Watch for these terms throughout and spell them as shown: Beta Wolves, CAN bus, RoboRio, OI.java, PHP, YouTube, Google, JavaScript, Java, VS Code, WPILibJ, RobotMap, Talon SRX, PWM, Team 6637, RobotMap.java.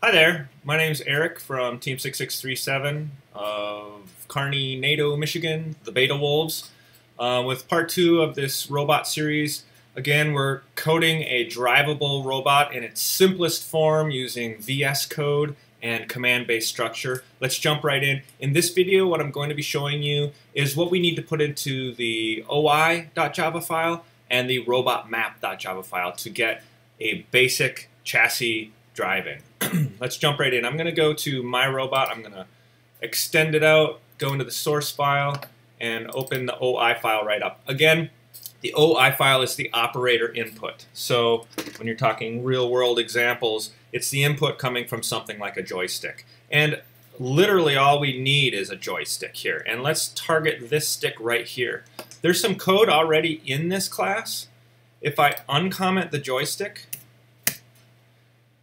Hi there, my name's Eric from Team 6637 of Kearney, NATO, Michigan, the Beta Wolves. With part two of this robot series, again, we're coding a drivable robot in its simplest form using VS Code and command-based structure. Let's jump right in. In this video, what I'm going to be showing you is what we need to put into the OI.java file and the RobotMap.java file to get a basic chassis driving. Let's jump right in. I'm going to go to my robot. I'm going to extend it out, go into the source file, and open the OI file right up. Again, the OI file is the operator input. So when you're talking real-world examples, it's the input coming from something like a joystick. And literally all we need is a joystick here. And let's target this stick right here. There's some code already in this class. If I uncomment the joystick,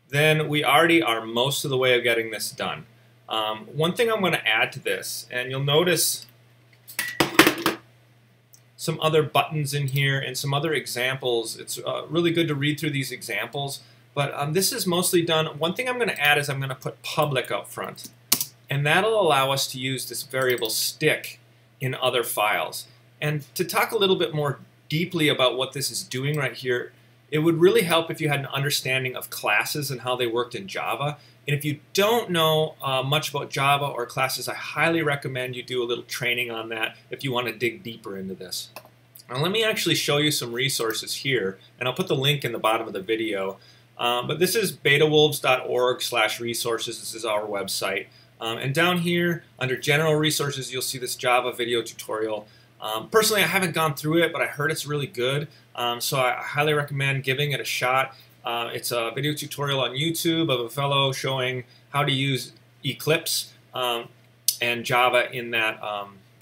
then we already are most of the way of getting this done. One thing I'm going to add to this, and you'll notice some other buttons in here and some other examples. It's really good to read through these examples, but this is mostly done. One thing I'm going to add is I'm going to put public up front, and that'll allow us to use this variable stick in other files. And to talk a little bit more deeply about what this is doing right here, it would really help if you had an understanding of classes and how they worked in Java. And if you don't know much about Java or classes, I highly recommend you do a little training on that if you want to dig deeper into this. Now let me actually show you some resources here, and I'll put the link in the bottom of the video. But this is betawolves.org/resources. This is our website. And down here, under General Resources, you'll see this Java video tutorial. Personally, I haven't gone through it, but I heard it's really good, so I highly recommend giving it a shot. It's a video tutorial on YouTube of a fellow showing how to use Eclipse and Java in that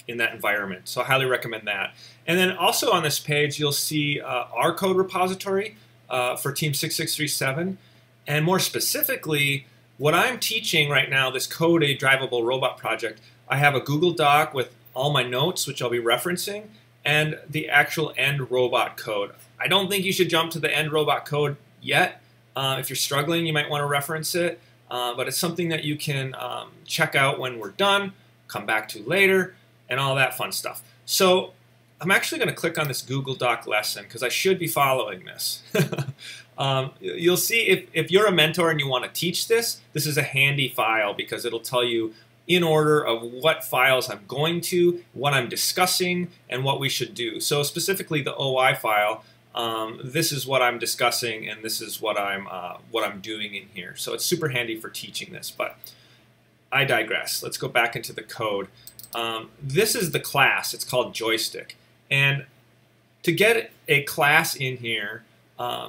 environment, so I highly recommend that. And then also on this page, you'll see our code repository for Team 6637, and more specifically, what I'm teaching right now, this Code a Drivable Robot project, I have a Google Doc with all my notes, which I'll be referencing, and the actual end robot code. I don't think you should jump to the end robot code yet. If you're struggling, you might want to reference it, but it's something that you can check out when we're done, come back to later, and all that fun stuff. So I'm actually going to click on this Google Doc lesson because I should be following this. You'll see if you're a mentor and you want to teach this, this is a handy file because it'll tell you in order of what files I'm going to, what I'm discussing, and what we should do. So specifically the OI file, this is what I'm discussing and this is what I'm doing in here. So it's super handy for teaching this, but I digress. Let's go back into the code. This is the class. It's called joystick. And to get a class in here,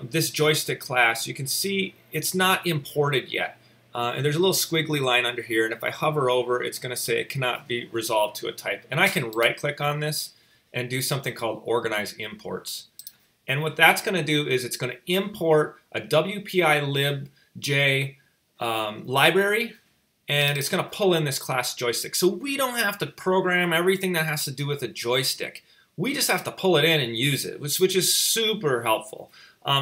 this joystick class, you can see it's not imported yet. And there's a little squiggly line under here, and if I hover over, it's going to say it cannot be resolved to a type. And I can right-click on this and do something called Organize Imports. And what that's going to do is it's going to import a WPILibJ library, and it's going to pull in this class joystick. So we don't have to program everything that has to do with a joystick. We just have to pull it in and use it, which is super helpful.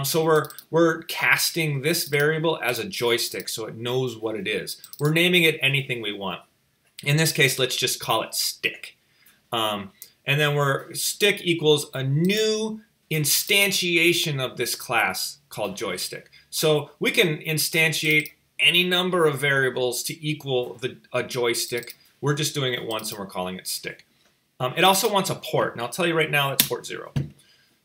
So we're casting this variable as a joystick so it knows what it is. We're naming it anything we want. In this case, let's just call it stick. And then we're stick equals a new instantiation of this class called joystick. So we can instantiate any number of variables to equal a joystick. We're just doing it once and we're calling it stick. It also wants a port, and I'll tell you right now that's port 0.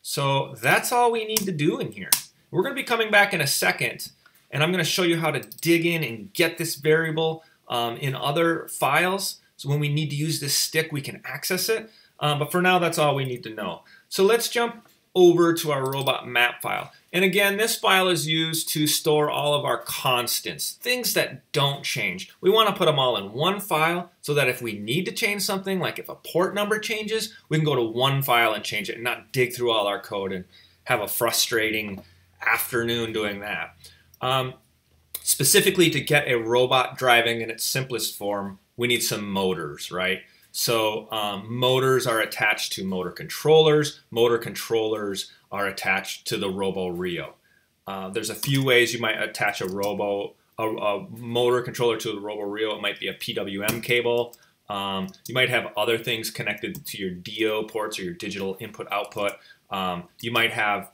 So that's all we need to do in here. We're going to be coming back in a second, and I'm going to show you how to dig in and get this variable in other files. So when we need to use this stick, we can access it. But for now, that's all we need to know. So let's jump over to our robot map file. And again, this file is used to store all of our constants, things that don't change. We want to put them all in one file so that if we need to change something, like if a port number changes, we can go to one file and change it and not dig through all our code and have a frustrating afternoon doing that. Specifically to get a robot driving in its simplest form, we need some motors, right? So motors are attached to motor controllers are attached to the RoboRio. There's a few ways you might attach a robo a motor controller to the RoboRio. It might be a PWM cable. You might have other things connected to your DO ports or your digital input-output. You might have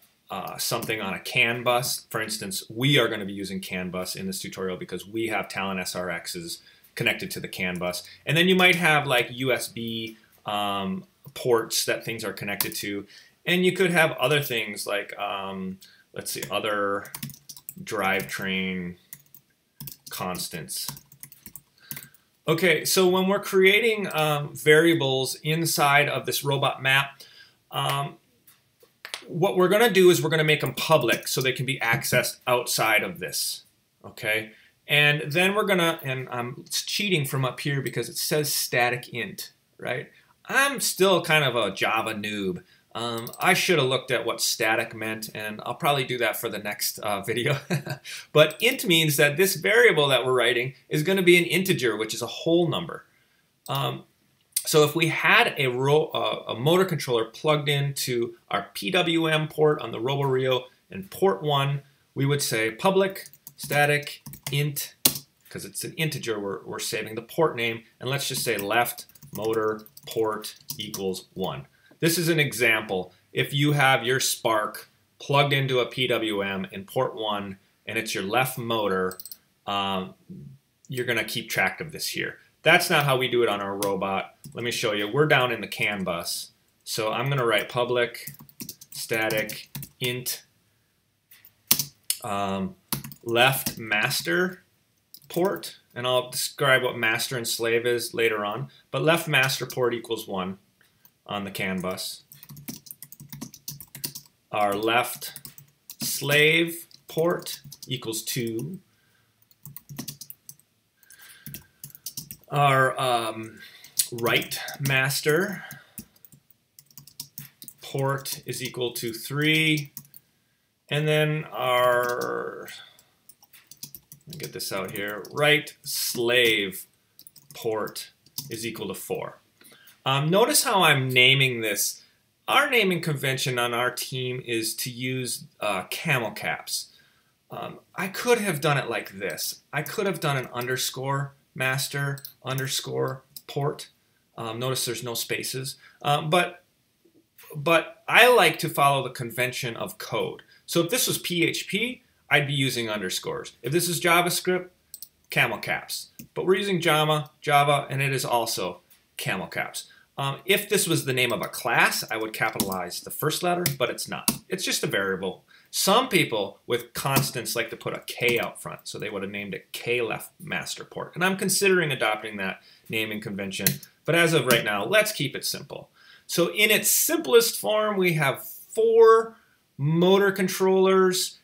something on a CAN bus. For instance, we are going to be using CAN bus in this tutorial because we have Talon SRXs connected to the CAN bus. And then you might have like USB ports that things are connected to. And you could have other things like, let's see, other drivetrain constants. Okay, so when we're creating variables inside of this robot map, what we're going to do is we're going to make them public so they can be accessed outside of this. Okay, and then we're going to, and I'm cheating from up here because it says static int, right? I'm still kind of a Java noob. I should have looked at what static meant, and I'll probably do that for the next video. But int means that this variable that we're writing is going to be an integer, which is a whole number. So if we had a motor controller plugged into our PWM port on the RoboRio and port 1, we would say public static int, because it's an integer, we're saving the port name, and let's just say left motor port equals 1. This is an example. If you have your spark plugged into a PWM in port 1 and it's your left motor, you're going to keep track of this here. That's not how we do it on our robot. Let me show you. We're down in the CAN bus. So I'm going to write public static int left master port. And I'll describe what master and slave is later on. But left master port equals 1. On the CAN bus. Our left slave port equals 2. Our right master port is equal to 3. And then our, let me get this out here, right slave port is equal to 4. Notice how I'm naming this. Our naming convention on our team is to use camel caps. I could have done it like this. I could have done an underscore master underscore port. Notice there's no spaces. But I like to follow the convention of code. So if this was PHP, I'd be using underscores. If this is JavaScript, camel caps. But we're using Java, and it is also camel caps. If this was the name of a class, I would capitalize the first letter, but it's not. It's just a variable. Some people with constants like to put a K out front, so they would have named it K left master port. And I'm considering adopting that naming convention, but as of right now, let's keep it simple. So in its simplest form, we have 4 motor controllers,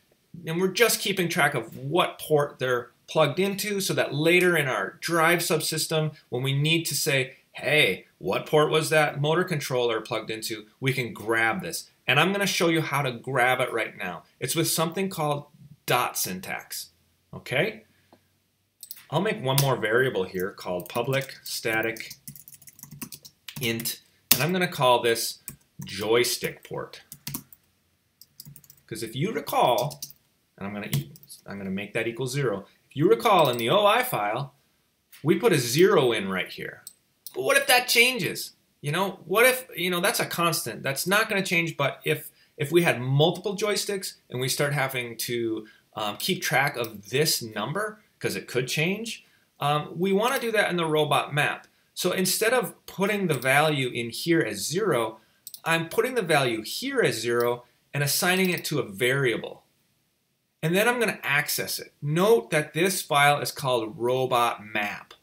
and we're just keeping track of what port they're plugged into so that later in our drive subsystem, when we need to say, hey, what port was that motor controller plugged into? We can grab this. And I'm going to show you how to grab it right now. It's with something called dot syntax. Okay? I'll make one more variable here called public static int. And I'm going to call this joystick port. Because if you recall, and I'm going to make that equal 0. If you recall, in the OI file, we put a 0 in right here. But what if that changes? You know, what if, you know, that's a constant. That's not going to change, but if we had multiple joysticks and we start having to keep track of this number, because it could change, we want to do that in the robot map. So instead of putting the value in here as 0, I'm putting the value here as 0 and assigning it to a variable. And then I'm going to access it. Note that this file is called RobotMap.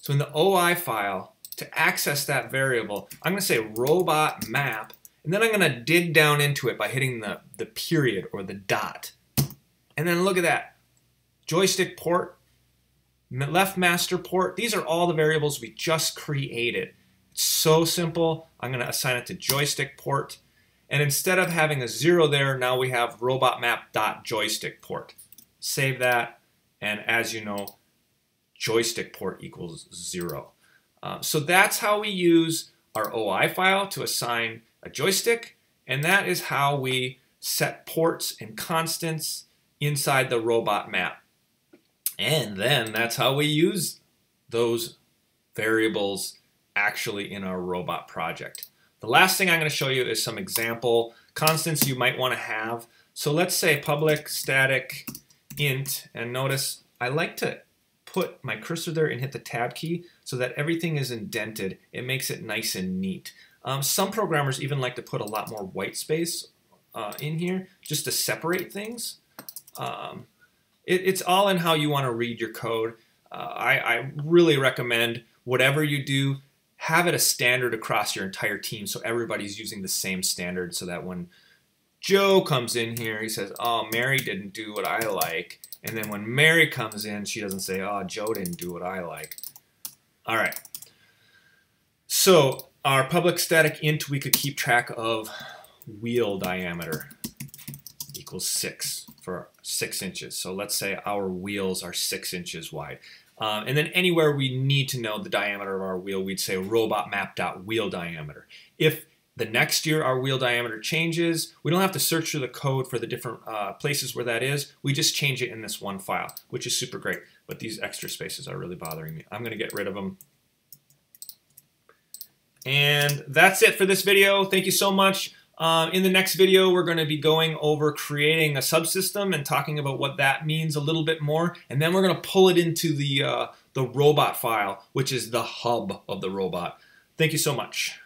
So in the OI file, to access that variable, I'm going to say RobotMap, and then I'm going to dig down into it by hitting the period or the dot. And then look at that. Joystick port, left master port, these are all the variables we just created. It's so simple. I'm going to assign it to joystick port. And instead of having a 0 there, now we have robotmap.joystick port. Save that, and as you know, joystick port equals 0. So that's how we use our OI file to assign a joystick, and that is how we set ports and constants inside the robot map. And then that's how we use those variables actually in our robot project. The last thing I'm going to show you is some example constants you might want to have. So let's say public static int, and notice I like to put my cursor there and hit the tab key so that everything is indented. It makes it nice and neat. Some programmers even like to put a lot more white space in here just to separate things. It's all in how you want to read your code. I really recommend whatever you do, have it a standard across your entire team so everybody's using the same standard so that when Joe comes in here, he says, oh, Mary didn't do what I like. And then when Mary comes in, she doesn't say, oh, Joe didn't do what I like. All right. So our public static int, we could keep track of wheel diameter equals 6 for 6 inches. So let's say our wheels are 6 inches wide. And then anywhere we need to know the diameter of our wheel, we'd say RobotMap.wheel diameter. If the next year our wheel diameter changes, we don't have to search through the code for the different places where that is. We just change it in this one file, which is super great. But these extra spaces are really bothering me. I'm going to get rid of them. And that's it for this video. Thank you so much. In the next video, we're going to be going over creating a subsystem and talking about what that means a little bit more. And then we're going to pull it into the robot file, which is the hub of the robot. Thank you so much.